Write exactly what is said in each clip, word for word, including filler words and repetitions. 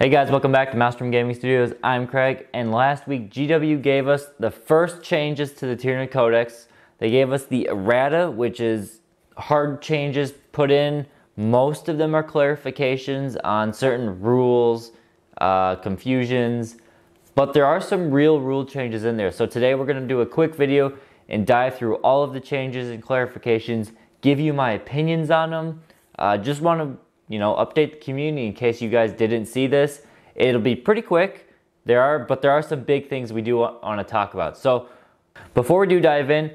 Hey guys, welcome back to Maelstrom Gaming Studios. I'm Craig, and last week G W gave us the first changes to the Tyranid Codex. They gave us the Errata, which is hard changes put in. Most of them are clarifications on certain rules, uh, confusions, but there are some real rule changes in there. So today we're gonna do a quick video and dive through all of the changes and clarifications, give you my opinions on them. Uh, just wanna you know, update the community in case you guys didn't see this. It'll be pretty quick. There are, but there are some big things we do want to talk about. So before we do dive in,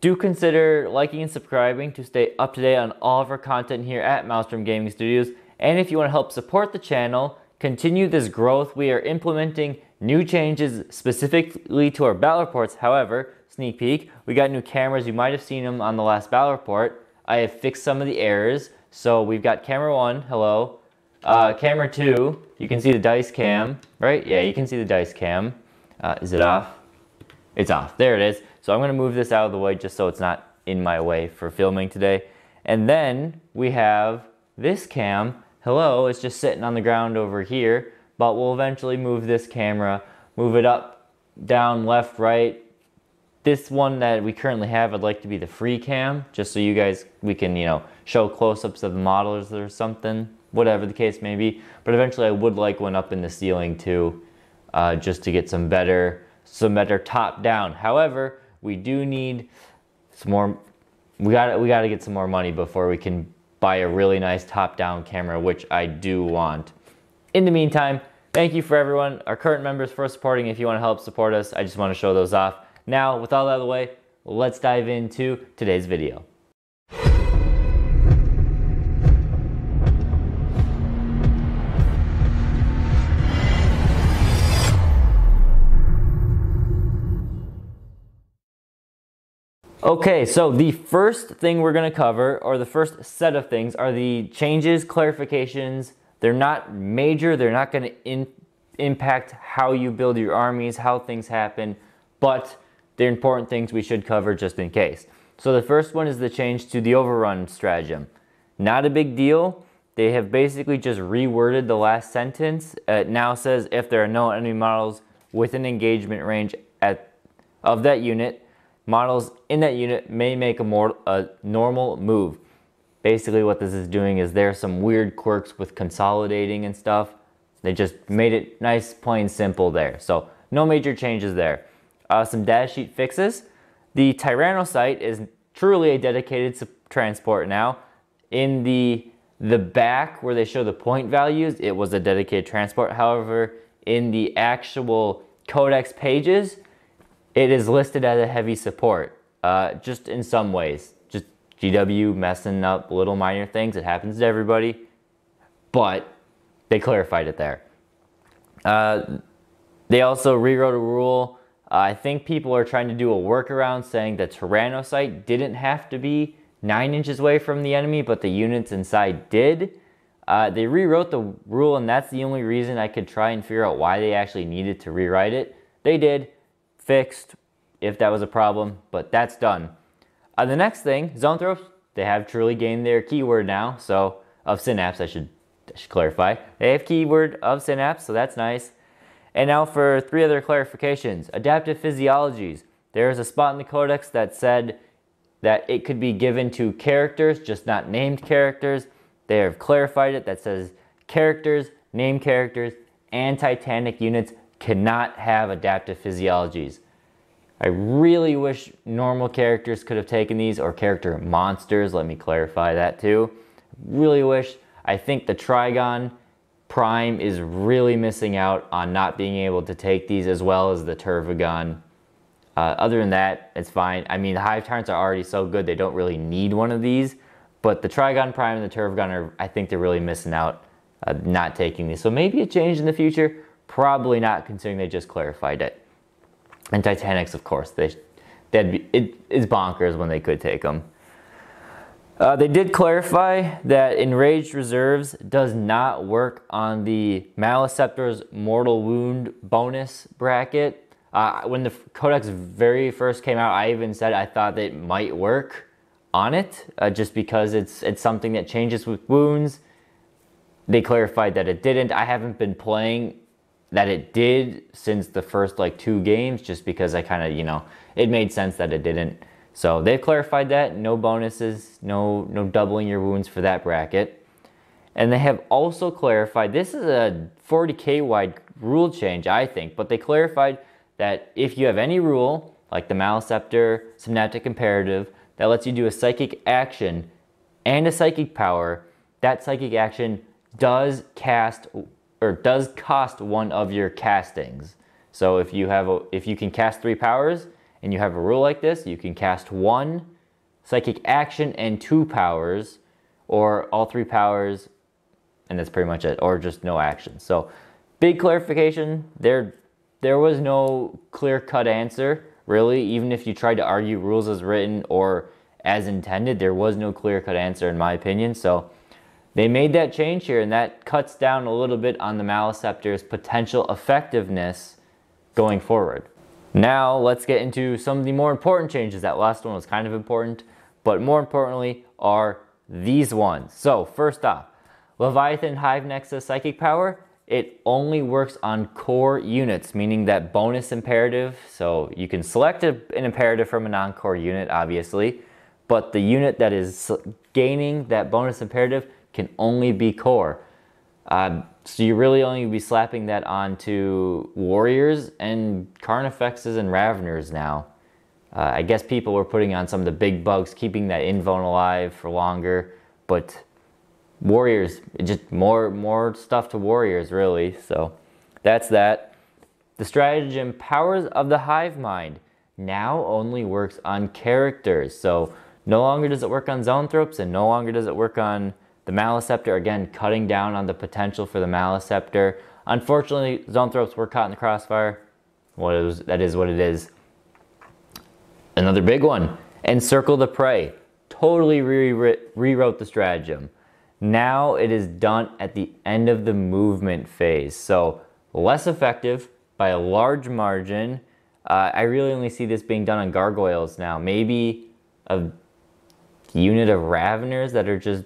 do consider liking and subscribing to stay up to date on all of our content here at Maelstrom Gaming Studios. And if you want to help support the channel, continue this growth, we are implementing new changes specifically to our battle reports. However, sneak peek, we got new cameras. You might have seen them on the last battle report. I have fixed some of the errors. So we've got camera one, hello. Uh, camera two, you can see the dice cam, right? Yeah, you can see the dice cam. Uh, is it off? It's off, there it is. So I'm gonna move this out of the way just so it's not in my way for filming today. And then we have this cam, hello, it's just sitting on the ground over here, but we'll eventually move this camera, move it up, down, left, right. This one that we currently have, I'd like to be the free cam, just so you guys, we can, you know, show close-ups of the models or something, whatever the case may be. But eventually I would like one up in the ceiling too, uh, just to get some better, some better top-down. However, we do need some more, we gotta, we gotta get some more money before we can buy a really nice top-down camera, which I do want. In the meantime, thank you for everyone, our current members for supporting. If you wanna help support us, I just wanna show those off. Now, with all that out of the way, let's dive into today's video. Okay, so the first thing we're gonna cover, or the first set of things, are the changes, clarifications. They're not major, they're not gonna in- impact how you build your armies, how things happen, but they're important things we should cover just in case. So the first one is the change to the Overrun stratagem. Not a big deal. They have basically just reworded the last sentence. It now says if there are no enemy models within engagement range at, of that unit, models in that unit may make a, more, a normal move. Basically what this is doing is there are some weird quirks with consolidating and stuff. They just made it nice, plain, simple there. So no major changes there. Uh, some data sheet fixes. The Tyrannocyte is truly a dedicated transport now. In the, the back where they show the point values, it was a dedicated transport. However, in the actual codex pages, it is listed as a heavy support, uh, just in some ways. Just G W messing up little minor things. It happens to everybody, but they clarified it there. Uh, they also rewrote a rule. Uh, I think people are trying to do a workaround saying the Tyrannocyte didn't have to be nine inches away from the enemy, but the units inside did. Uh, they rewrote the rule, and that's the only reason I could try and figure out why they actually needed to rewrite it. They did, fixed, if that was a problem, but that's done. Uh, the next thing, Zoanthropes, they have truly gained their keyword now, so of Synapse, I should, I should clarify. They have keyword of Synapse, so that's nice. And now for three other clarifications. Adaptive physiologies. There's a spot in the codex that said that it could be given to characters, just not named characters. They have clarified it. That says characters, named characters, and Titanic units cannot have adaptive physiologies. I really wish normal characters could have taken these, or character monsters. Let me clarify that too. Really wish. I think the Trygon Prime is really missing out on not being able to take these, as well as the Tervigon. Uh, other than that, it's fine. I mean, the Hive Tyrants are already so good, they don't really need one of these, but the Trygon Prime and the Tervigon are, I think they're really missing out uh, not taking these. So maybe a change in the future? Probably not, considering they just clarified it. And Titanics, of course, they, that'd be, it is bonkers when they could take them. Uh, they did clarify that Enraged Reserves does not work on the Maliceptor's Mortal Wound bonus bracket. Uh, when the Codex very first came out, I even said I thought that it might work on it, uh, just because it's it's something that changes with wounds. They clarified that it didn't. I haven't been playing that it did since the first like two games, just because I kind of, you know, it made sense that it didn't. So they've clarified that. No bonuses, no, no doubling your wounds for that bracket. And they have also clarified, this is a forty K wide rule change, I think, but they clarified that if you have any rule, like the Maliceptor, Synaptic Imperative, that lets you do a psychic action and a psychic power, that psychic action does cast or does cost one of your castings. So if you have a, if you can cast three powers and you have a rule like this, you can cast one psychic action and two powers, or all three powers, and that's pretty much it, or just no action. So big clarification. There, there was no clear-cut answer, really. Even if you tried to argue rules as written or as intended, there was no clear-cut answer in my opinion. So they made that change here, and that cuts down a little bit on the Maliceptor's potential effectiveness going forward. Now let's get into some of the more important changes. That last one was kind of important, but more importantly are these ones. So first off, Leviathan Hive Nexus Psychic Power, it only works on core units, meaning that bonus imperative, so you can select a, an imperative from a non-core unit, obviously, but the unit that is gaining that bonus imperative can only be core. Uh, so you really only be slapping that onto Warriors and Carnifexes and Raveners now. Uh, I guess people were putting on some of the big bugs, keeping that invuln alive for longer, but Warriors, just more more stuff to Warriors, really. So that's that. The stratagem Powers of the Hivemind now only works on characters. So no longer does it work on Zoanthropes, and no longer does it work on the Maliceptor. Again, cutting down on the potential for the Maliceptor. Unfortunately, Zoanthropes were caught in the crossfire. What it was, that is what it is. Another big one, Encircle the Prey. Totally re re rewrote the stratagem. Now it is done at the end of the movement phase, so less effective by a large margin. Uh, I really only see this being done on gargoyles now. Maybe a unit of Raveners that are just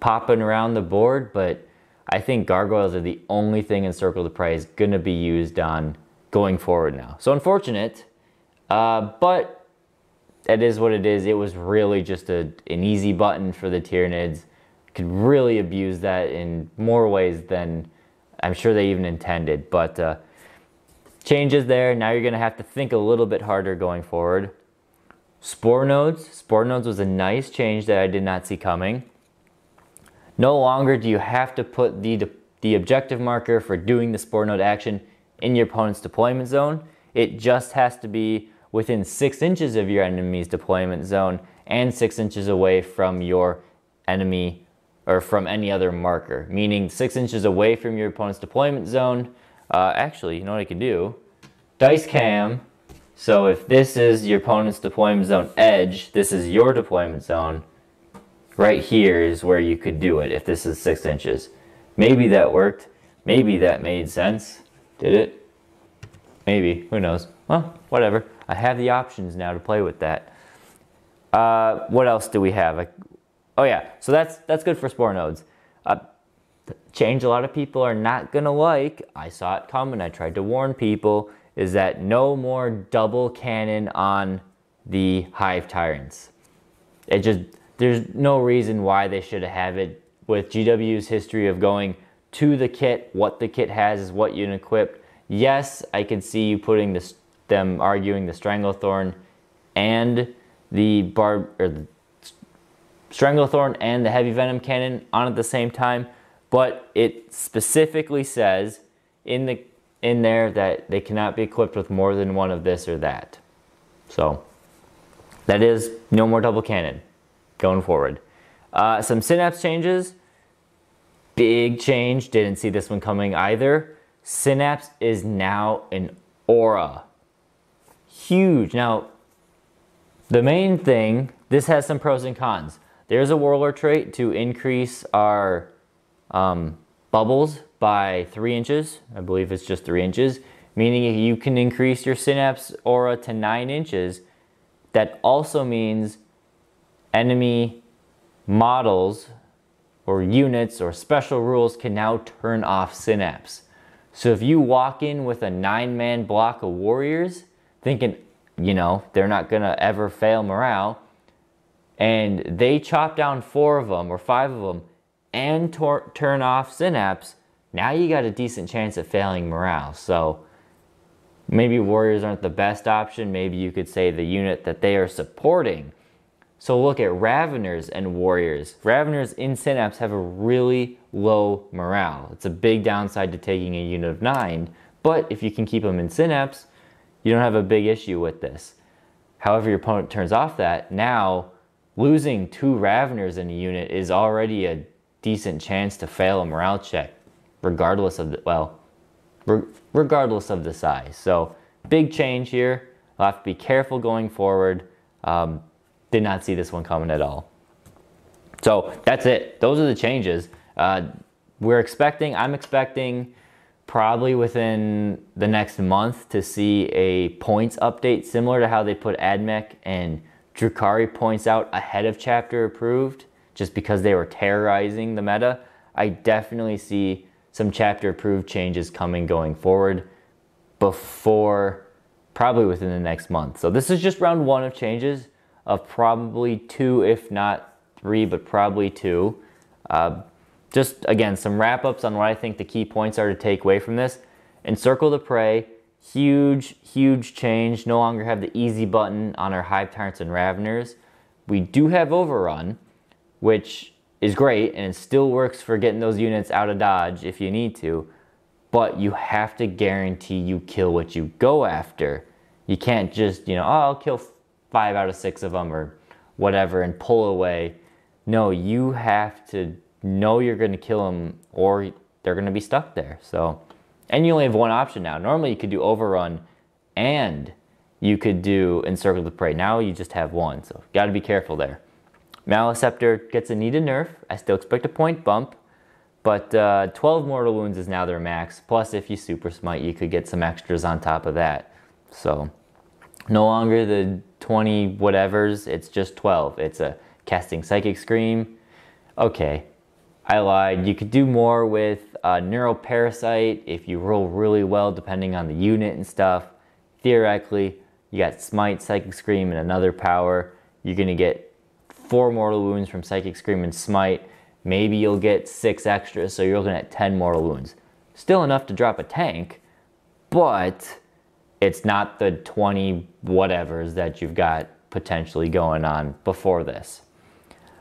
popping around the board, but I think gargoyles are the only thing Encircle the Prey is going to be used on going forward now. So unfortunate, uh, but that is what it is. It was really just a, an easy button for the Tyranids. Could really abuse that in more ways than I'm sure they even intended, but uh, changes there. Now you're going to have to think a little bit harder going forward. Spore Nodes. Spore Nodes was a nice change that I did not see coming. No longer do you have to put the, the objective marker for doing the Spore Node action in your opponent's deployment zone. It just has to be within six inches of your enemy's deployment zone and six inches away from your enemy or from any other marker, meaning six inches away from your opponent's deployment zone. Uh, actually, you know what I can do? Dice cam. So if this is your opponent's deployment zone edge, this is your deployment zone. Right here is where you could do it if this is six inches. Maybe that worked. Maybe that made sense. Did it? Maybe. Who knows? Well, whatever. I have the options now to play with that. Uh, what else do we have? I, Oh yeah, so that's that's good for Spore Nodes. Uh, change a lot of people are not gonna like, I saw it coming, I tried to warn people, is that no more double cannon on the Hive Tyrants. It just, there's no reason why they should have it with G W's history of going to the kit, what the kit has is what you equipped. Yes, I can see you putting this, them arguing the Stranglethorn and the Barb, or the Stranglethorn and the Heavy Venom Cannon on at the same time, but it specifically says in the in there that they cannot be equipped with more than one of this or that. So that is no more double cannon going forward. Uh, some Synapse changes. Big change. Didn't see this one coming either. Synapse is now an aura. Huge. Now, the main thing, this has some pros and cons. There's a warlord trait to increase our um, bubbles by three inches. I believe it's just three inches, meaning you can increase your Synapse aura to nine inches. That also means enemy models or units or special rules can now turn off Synapse. So if you walk in with a nine-man block of warriors thinking, you know, they're not gonna ever fail morale, and they chop down four of them or five of them and turn off Synapse, now you got a decent chance at failing morale. So maybe warriors aren't the best option. Maybe you could say the unit that they are supporting. So look at Raveners and warriors. Raveners in Synapse have a really low morale. It's a big downside to taking a unit of nine, but if you can keep them in Synapse, you don't have a big issue with this. However your opponent turns off that, now losing two Raveners in a unit is already a decent chance to fail a morale check, regardless of the, well, re regardless of the size. So big change here. I'll have to be careful going forward. Um, did not see this one coming at all. So that's it. Those are the changes. Uh, we're expecting, I'm expecting probably within the next month to see a points update similar to how they put Admech and Drukhari points out ahead of chapter approved, just because they were terrorizing the meta. I definitely see some chapter approved changes coming going forward before, probably within the next month. So this is just round one of changes of probably two, if not three, but probably two. Uh, just again, some wrap ups on what I think the key points are to take away from this. Encircle the Prey, huge, huge change. No longer have the easy button on our Hive Tyrants and Raveners. We do have Overrun, which is great, and it still works for getting those units out of dodge if you need to, but you have to guarantee you kill what you go after. You can't just, you know, oh, I'll kill five out of six of them or whatever and pull away. No, you have to know you're gonna kill them or they're gonna be stuck there. So, and you only have one option now. Normally you could do Overrun and you could do Encircle the Prey. Now you just have one, so gotta be careful there. Maliceptor gets a needed nerf. I still expect a point bump, but uh, twelve mortal wounds is now their max. Plus, if you super smite, you could get some extras on top of that. So no longer the twenty whatevers, it's just twelve. It's a casting Psychic Scream. Okay, I lied. You could do more with uh, Neuro Parasite if you roll really well depending on the unit and stuff. Theoretically, you got Smite, Psychic Scream, and another power. You're gonna get four mortal wounds from Psychic Scream and Smite. Maybe you'll get six extra, so you're looking at ten mortal wounds. Still enough to drop a tank, but it's not the twenty whatevers that you've got potentially going on before this.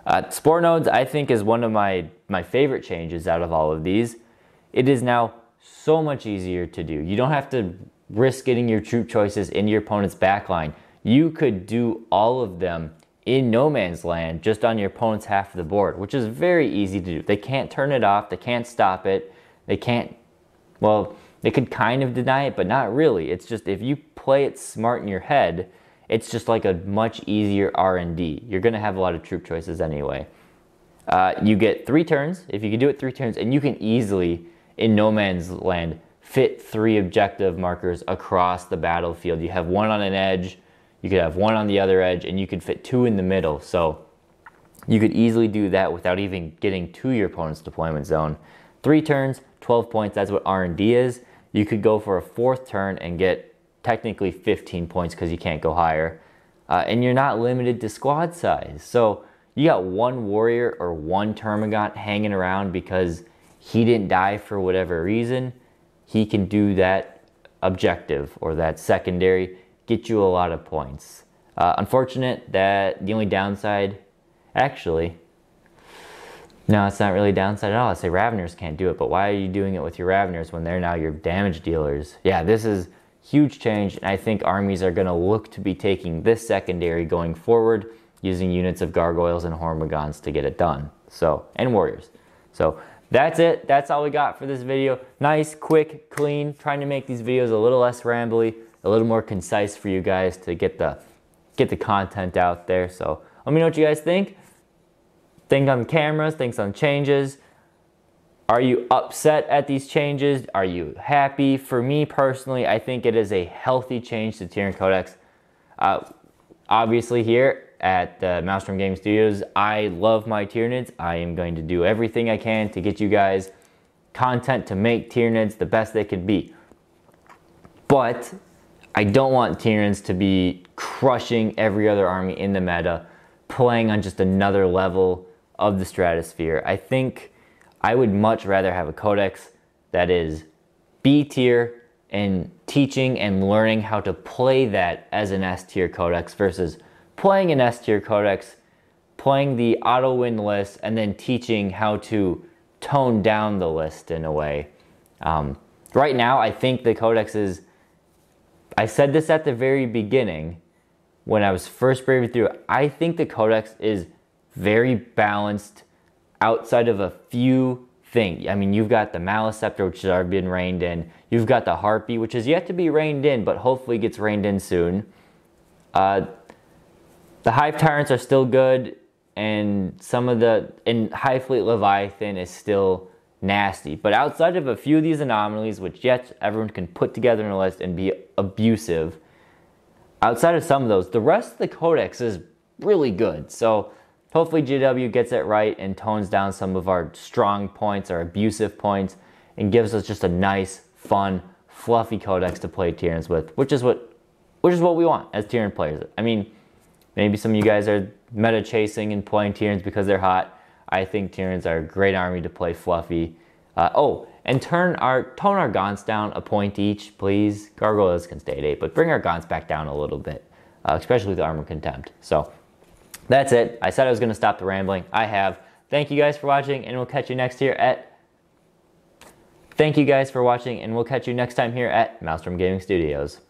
Uh, Spore Nodes, I think, is one of my, my favorite changes out of all of these. It is now so much easier to do. You don't have to risk getting your troop choices into your opponent's backline. You could do all of them in no man's land, just on your opponent's half of the board, which is very easy to do. They can't turn it off, they can't stop it, they can't, well, they could kind of deny it, but not really. It's just, if you play it smart in your head, it's just like a much easier R and D. You're gonna have a lot of troop choices anyway. Uh, you get three turns, if you can do it three turns, and you can easily, in no man's land, fit three objective markers across the battlefield. You have one on an edge, you could have one on the other edge, and you could fit two in the middle. So you could easily do that without even getting to your opponent's deployment zone. Three turns, twelve points, that's what R and D is. You could go for a fourth turn and get technically fifteen points because you can't go higher. Uh, and you're not limited to squad size. So you got one warrior or one termagant hanging around because he didn't die for whatever reason. He can do that objective or that secondary, get you a lot of points. Uh, unfortunate that the only downside, actually, no, it's not really a downside at all. I say Raveners can't do it, but why are you doing it with your Raveners when they're now your damage dealers? Yeah, this is huge change, and I think armies are gonna look to be taking this secondary going forward, using units of Gargoyles and Hormigons to get it done, so, and Warriors. So that's it, that's all we got for this video. Nice, quick, clean, trying to make these videos a little less rambly, a little more concise for you guys to get the get the content out there. So let me know what you guys think. Think on cameras, think on changes. Are you upset at these changes? Are you happy? For me personally, I think it is a healthy change to Tyranid Codex. Uh, obviously here, at uh, Maelstrom Gaming Studios. I love my Tyranids. I am going to do everything I can to get you guys content to make Tyranids the best they could be. But I don't want Tyranids to be crushing every other army in the meta, playing on just another level of the stratosphere. I think I would much rather have a codex that is B tier and teaching and learning how to play that as an S tier codex versus playing an S tier codex, playing the auto win list, and then teaching how to tone down the list in a way. Um, right now, I think the codex is, I said this at the very beginning when I was first braving through, I think the codex is very balanced outside of a few things. I mean, you've got the Maliceptor, which has already been reined in. You've got the Harpy, which is yet to be reined in, but hopefully gets reined in soon. Uh, the Hive Tyrants are still good, and some of the, and Hive Fleet Leviathan is still nasty. But outside of a few of these anomalies, which yet everyone can put together in a list and be abusive, outside of some of those, the rest of the codex is really good. So hopefully G W gets it right and tones down some of our strong points, our abusive points, and gives us just a nice, fun, fluffy codex to play Tyranids with, which is what, which is what we want as Tyranid players. I mean, maybe some of you guys are meta chasing and playing Tyranids because they're hot. I think Tyranids are a great army to play fluffy. Uh, oh, and turn our tone our gaunts down a point each, please. Gargoyles can stay at eight, but bring our gaunts back down a little bit, uh, especially with Armor Contempt. So that's it. I said I was going to stop the rambling. I have. Thank you guys for watching, and we'll catch you next here at. Thank you guys for watching, and we'll catch you next time here at Maelstrom Gaming Studios.